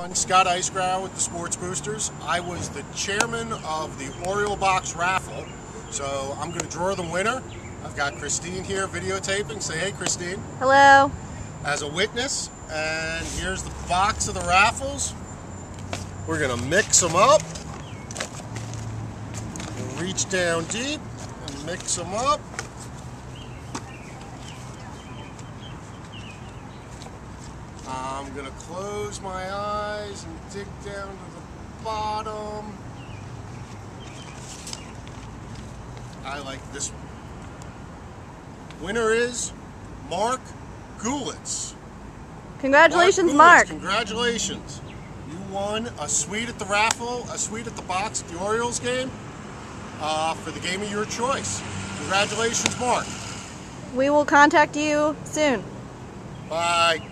everyone. Scott Eisgrau with the Sports Boosters. I was the chairman of the Oriole Box raffle, so I'm going to draw the winner. I've got Kristine here videotaping. Say hey, Kristine. Hello. As a witness, and here's the box of the raffles. We're going to mix them up. We'll reach down deep and mix them up. I'm going to close my eyes and dig down to the bottom. I like this one. Winner is Mark Gulitz. Congratulations, Mark. Congratulations. You won a suite at the raffle, a suite at the box at the Orioles game for the game of your choice. Congratulations, Mark. We will contact you soon. Bye.